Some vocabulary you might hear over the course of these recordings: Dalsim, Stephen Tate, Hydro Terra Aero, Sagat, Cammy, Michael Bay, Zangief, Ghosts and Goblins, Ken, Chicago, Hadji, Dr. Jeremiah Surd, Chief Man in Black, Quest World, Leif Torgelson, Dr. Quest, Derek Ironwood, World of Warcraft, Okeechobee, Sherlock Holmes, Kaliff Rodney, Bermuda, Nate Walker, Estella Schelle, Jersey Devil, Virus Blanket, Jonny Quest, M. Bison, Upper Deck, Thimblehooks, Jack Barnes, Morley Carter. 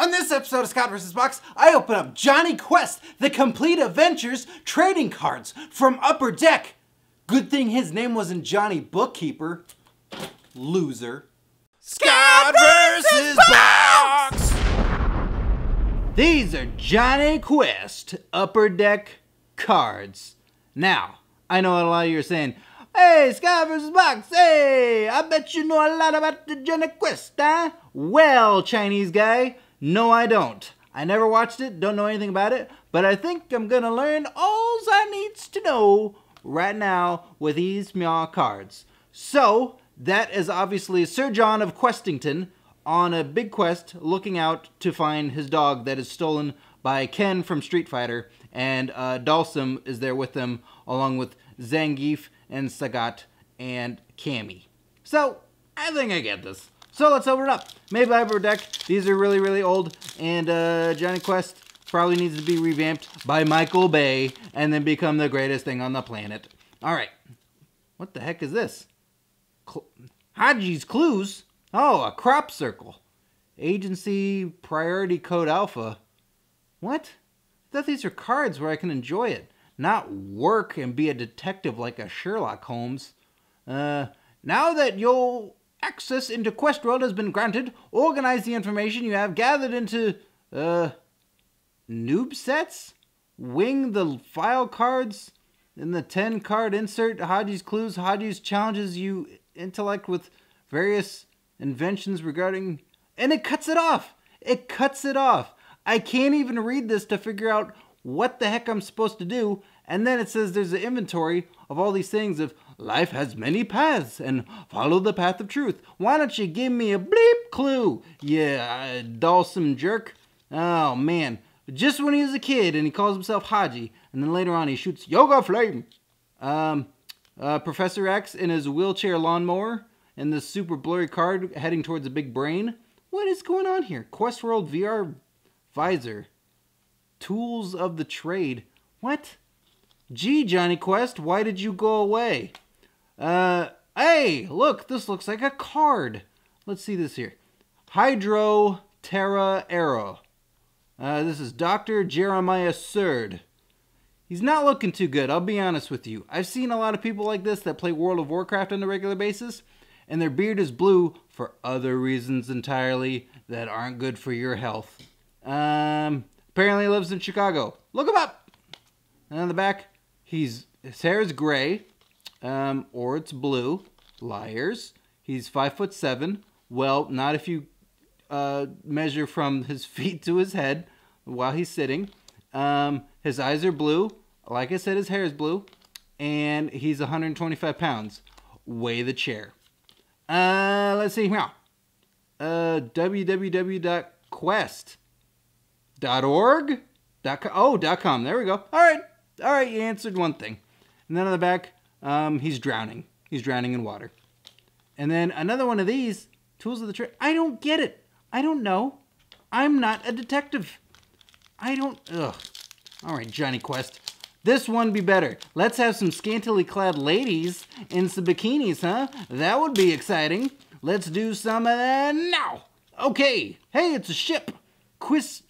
On this episode of Scott vs. Box, I open up Jonny Quest, the Complete Adventures trading cards from Upper Deck. Good thing his name wasn't Johnny Bookkeeper. Loser. Scott vs. Box! These are Jonny Quest Upper Deck cards. Now, I know a lot of you are saying, "Hey, Scott vs. Box, hey, I bet you know a lot about the Jonny Quest, huh?" Well, Chinese guy, no I don't. I never watched it, don't know anything about it, but I think I'm gonna learn all I needs to know right now with these meow cards. So, that is obviously Sir John of Questington on a big quest looking out to find his dog that is stolen by Ken from Street Fighter, and Dalsim is there with them along with Zangief and Sagat and Cammy. So, I think I get this. So let's open it up. Made by Upper Deck. These are really, really old, and Jonny Quest probably needs to be revamped by Michael Bay and then become the greatest thing on the planet. Alright. What the heck is this? Hadji's Clues? Oh, a crop circle. Agency Priority Code Alpha. What? I thought these are cards where I can enjoy it, not work and be a detective like a Sherlock Holmes. Now that you'll... access into Quest World has been granted. Organize the information you have gathered into, noob sets? Wing the file cards in the 10-card insert. Hadji's Clues. Hadji's challenges you intellect with various inventions regarding... And it cuts it off! It cuts it off! I can't even read this to figure out what the heck I'm supposed to do. And then it says there's an inventory of all these things of... Life has many paths, and follow the path of truth. Why don't you give me a bleep clue? Yeah, Dalsim jerk. Oh, man. Just when he was a kid, and he calls himself Hadji, and then later on he shoots Yoga Flame. Professor X in his wheelchair lawnmower, and this super blurry card heading towards a big brain. What is going on here? Quest World VR visor. Tools of the trade. What? Gee, Jonny Quest, why did you go away? Hey, look, this looks like a card. Let's see this here. Hydro Terra Aero. This is Dr. Jeremiah Surd. He's not looking too good, I'll be honest with you. I've seen a lot of people like this that play World of Warcraft on a regular basis, and their beard is blue for other reasons entirely that aren't good for your health. Apparently he lives in Chicago. Look him up! And on the back, his hair is gray, or it's blue. Liars. He's 5'7". Well, not if you measure from his feet to his head while he's sitting. His eyes are blue. Like I said, his hair is blue. And he's 125 pounds. Weigh the chair. Let's see. www.quest.org? Oh, .com. There we go. All right, you answered one thing. And then on the back, he's drowning. He's drowning in water. And then another one of these, Tools of the Trade. I don't get it. I don't know. I'm not a detective. Ugh. All right, Jonny Quest. This one be better. Let's have some scantily clad ladies in some bikinis, huh? That would be exciting. Let's do some of that now. Okay. Hey, it's a ship. Quest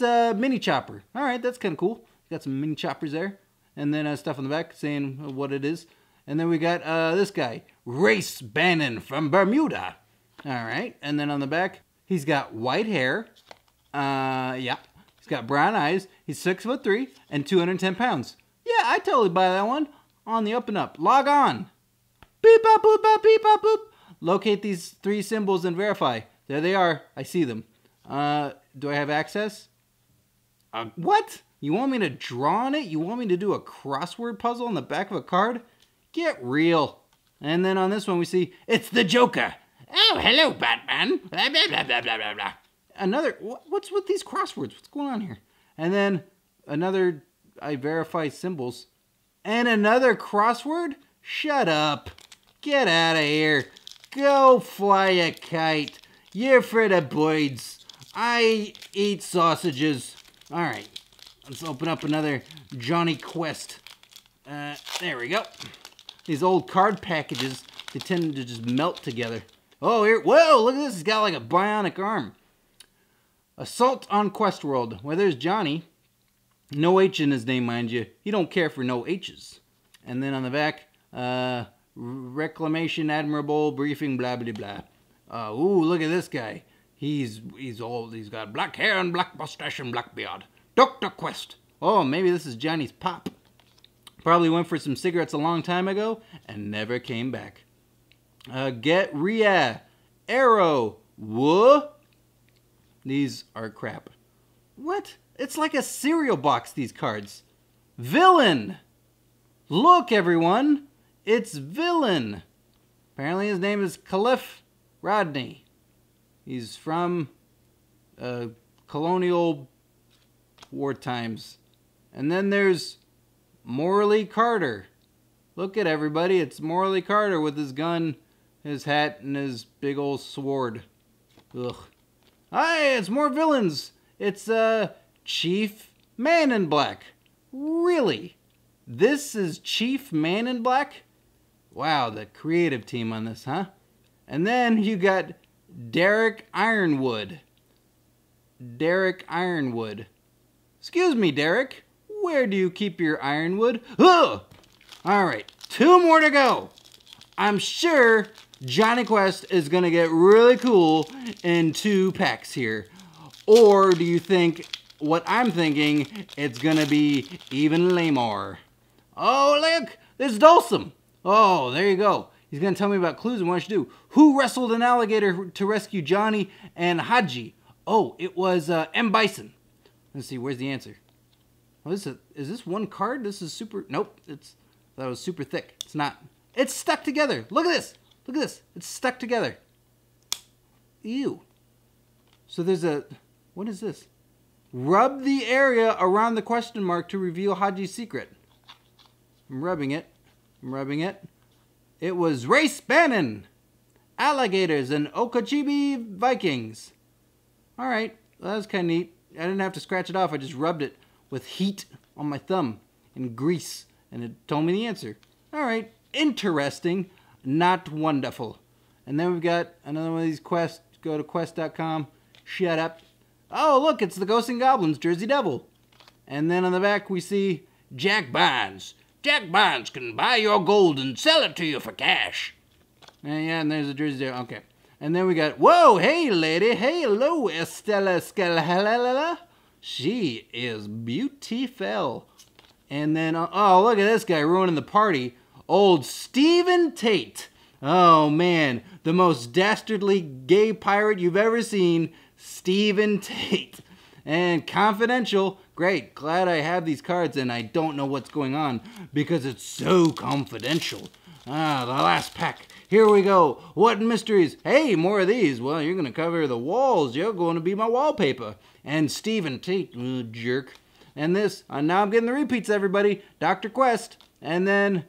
mini chopper. All right, that's kind of cool. Got some mini choppers there, and then stuff on the back saying what it is. And then we got this guy, Race Bannon from Bermuda. All right, and then on the back, he's got white hair. Yeah, he's got brown eyes. He's 6'3" and 210 pounds. Yeah, I totally buy that one. On the up and up. Log on. Beep up, boop up, beep up, boop. Locate these three symbols and verify. There they are. I see them. Do I have access? What? You want me to draw on it? You want me to do a crossword puzzle on the back of a card? Get real. And then on this one we see, it's the Joker. Oh, hello, Batman. Blah, blah, blah, blah, blah, blah. Another, what's with these crosswords? What's going on here? And then another, I verify symbols. And another crossword? Shut up. Get out of here. Go fly a kite. You're for the boys. I eat sausages. All right, let's open up another Jonny Quest. There we go. These old card packages, they tend to just melt together. Oh, here, whoa, look at this. It's got like a bionic arm. Assault on Quest World, where there's Johnny. No H in his name, mind you. He don't care for no H's. And then on the back, reclamation, admirable, briefing, blah, blah, blah. Ooh, look at this guy. He's old. He's got black hair and black mustache and black beard. Dr. Quest. Oh, maybe this is Johnny's pop. Probably went for some cigarettes a long time ago and never came back. Get Ria. Arrow. Whoa. These are crap. What? It's like a cereal box, these cards. Villain! Look, everyone! It's Villain! Apparently his name is Kaliff Rodney. He's from colonial war times. And then there's Morley Carter. Look at everybody, it's Morley Carter with his gun, his hat, and his big old sword. Ugh. Hey, it's more villains. It's, Chief Man in Black. Really? This is Chief Man in Black? Wow, the creative team on this, huh? And then you got Derek Ironwood. Derek Ironwood. Excuse me, Derek. Where do you keep your Ironwood? Ugh! All right, two more to go. I'm sure Jonny Quest is gonna get really cool in two packs here. Or do you think what I'm thinking, it's gonna be even lamer? Oh, look, there's Dalsim. Oh, there you go. He's gonna tell me about clues and what I should do. Who wrestled an alligator to rescue Johnny and Hadji? Oh, it was M. Bison. Let's see, where's the answer? What is it? Is this one card? This is super, nope, that was super thick. It's not, it's stuck together. Look at this. Look at this. It's stuck together. Ew. So there's a... What is this? Rub the area around the question mark to reveal Hadji's secret. I'm rubbing it. I'm rubbing it. It was Race Bannon. Alligators and Okeechobee Vikings. All right. Well, that was kind of neat. I didn't have to scratch it off. I just rubbed it with heat on my thumb and grease. And it told me the answer. All right. Interesting. Not wonderful. And then we've got another one of these quests. Go to quest.com. Shut up. Oh, look, it's the Ghosts and Goblins, Jersey Devil. And then on the back we see Jack Barnes. Jack Barnes can buy your gold and sell it to you for cash. Yeah, and there's a Jersey Devil. Okay. And then we got, whoa, hey, lady. Hey, hello, Estella Schelle. She is beautiful. And then, oh, look at this guy ruining the party. Old Stephen Tate. Oh, man. The most dastardly gay pirate you've ever seen, Stephen Tate. And confidential. Great. Glad I have these cards and I don't know what's going on because it's so confidential. Ah, the last pack. Here we go. What mysteries? Hey, more of these. Well, you're going to cover the walls. You're going to be my wallpaper. And Stephen Tate, jerk. And this. Now I'm getting the repeats, everybody. Dr. Quest. And then,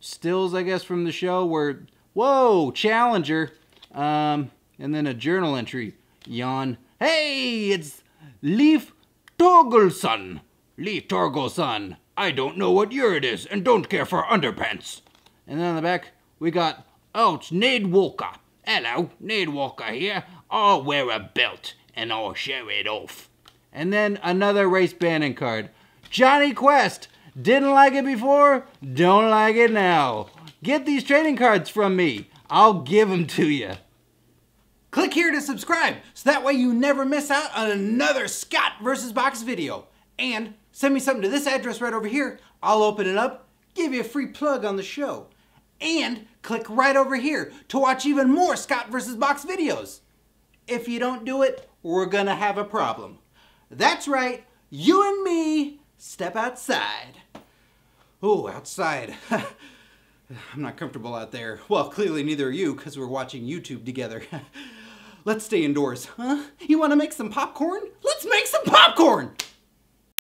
stills, I guess, from the show where... Whoa, Challenger. And then a journal entry. Yawn. Hey, it's Leif Torgelson. Leif Torgelson. I don't know what year it is and don't care for underpants. And then on the back, we got, oh, it's Nate Walker. Hello, Nate Walker here. I'll wear a belt and I'll show it off. And then another Race Bannon card. Jonny Quest. Didn't like it before, don't like it now. Get these trading cards from me. I'll give them to you. Click here to subscribe, so that way you never miss out on another Scott vs. Box video. And send me something to this address right over here. I'll open it up, give you a free plug on the show. And click right over here to watch even more Scott vs. Box videos. If you don't do it, we're gonna have a problem. That's right, you and me step outside. Oh, outside. I'm not comfortable out there. Well, clearly neither are you, because we're watching YouTube together. Let's stay indoors, huh? You want to make some popcorn? Let's make some popcorn!